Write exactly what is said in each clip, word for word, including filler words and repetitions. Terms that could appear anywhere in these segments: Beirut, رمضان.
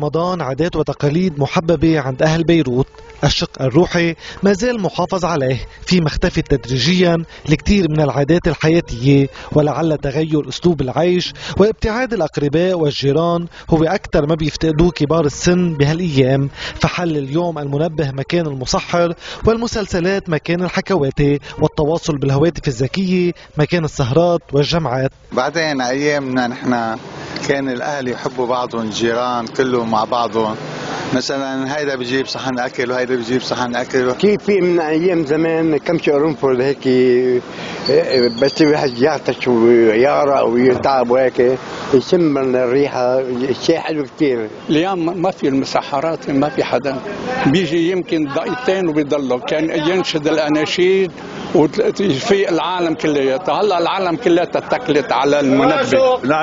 رمضان عادات وتقاليد محببة عند أهل بيروت. الشق الروحي ما زال محافظ عليه فيما اختفت تدريجيا لكثير من العادات الحياتية، ولعل تغير أسلوب العيش وابتعاد الأقرباء والجيران هو أكثر ما بيفتقدوه كبار السن بهالأيام. فحل اليوم المنبه مكان المسحر، والمسلسلات مكان الحكواتي، والتواصل بالهواتف الذكية مكان السهرات والجمعات. بعدين أيامنا نحن كان الأهل يحبوا بعضهم، الجيران كلهم مع بعضهم، مثلا هيدا بجيب صحن أكل وهيدا بجيب صحن أكل. كيف في من أيام زمان كم شيء رنفل هيك، بس الواحد يعطش ويعرق ويتعب وهيك، يشم الريحة، شيء حلو كثير. اليوم ما في المسحرات، ما في حدا بيجي، يمكن دقيقتين وبيضلوا. كان ينشد الأناشيد وفي العالم كلياتها، هلا العالم كلياتها اتكلت على المنبه. نحن بنروح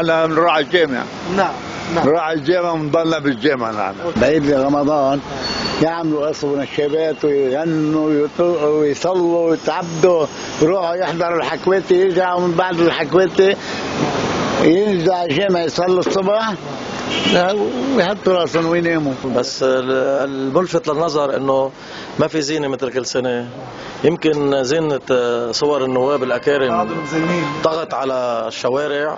على الجامع، نعم نعم نروح على الجامع ونضلنا بالجامع. نعم بعيد رمضان يعملوا قصة نشابات ويغنوا ويطرقوا ويصلوا ويتعبدوا، يروحوا يحضروا الحكواتي، يرجعوا من بعد الحكواتي ينزلوا على الجامع يصلوا الصبح ويحطوا راسهم ويناموا. بس الملفت للنظر انه ما في زينه مثل كل سنه، يمكن زينه صور النواب الاكارم طغت على الشوارع.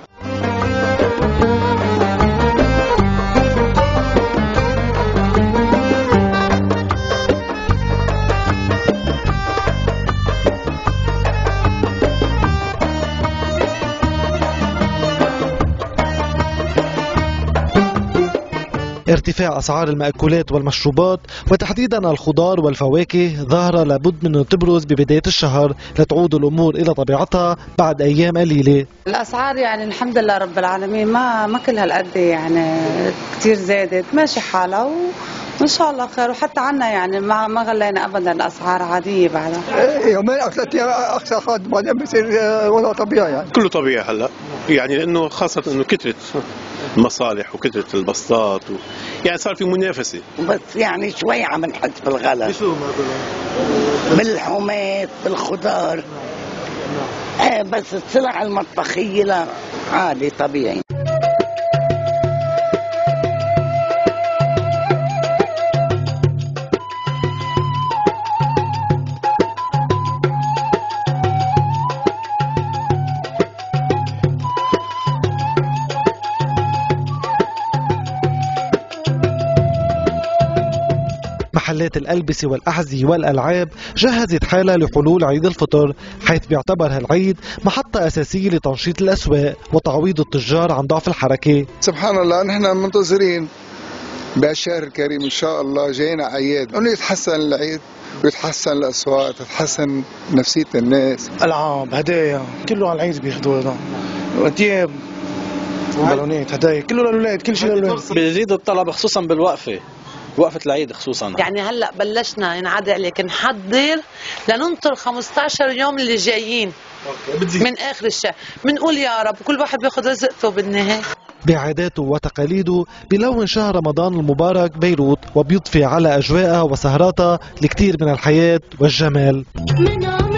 ارتفاع أسعار المأكولات والمشروبات وتحديدا الخضار والفواكه ظاهرة لابد من أن تبرز ببداية الشهر لتعود الأمور إلى طبيعتها بعد أيام قليلة. الأسعار يعني الحمد لله رب العالمين ما ما كل هالقد، يعني كتير زادت، ماشي حالها و... إن شاء الله خير. وحتى عنا يعني ما ما غلينا أبدا، الأسعار عادية بعدها. يومين أو ثلاث أيام أقصى خالص، بعدين بصير وضع طبيعي يعني. كله طبيعي هلا، يعني لأنه خاصة إنه كثرت المصالح وكثرت البسطات و... يعني صار في منافسة. بس يعني شوي عم نحس بالغلا. بشو مثلا؟ بالحمات، بالخضار. إيه بس السلع المطبخية لا عادي طبيعي. محلات الألبسة والأحذية والألعاب جهزت حالها لحلول عيد الفطر، حيث بيعتبر هالعيد محطة أساسية لتنشيط الأسواق وتعويض التجار عن ضعف الحركة. سبحان الله نحن منتظرين بهالشهر الكريم إن شاء الله جاينا عياد، إنه يتحسن العيد ويتحسن الأسواق، تتحسن نفسية الناس. ألعاب، هدايا، كله على العيد بياخذوها، وأتياب، بالونات، هدايا، كله للأولاد، كل شيء للأولاد. بيزيد الطلب خصوصا بالوقفة، وقفة العيد خصوصا. يعني هلا بلشنا ينعاد عليك نحضر لننطر خمسة عشر يوم اللي جايين من اخر الشهر، بنقول يا رب كل واحد بياخذ رزقته بالنهايه. بعاداته وتقاليده بلون شهر رمضان المبارك بيروت، وبيضفي على اجواءها وسهراتها لكثير من الحياه والجمال.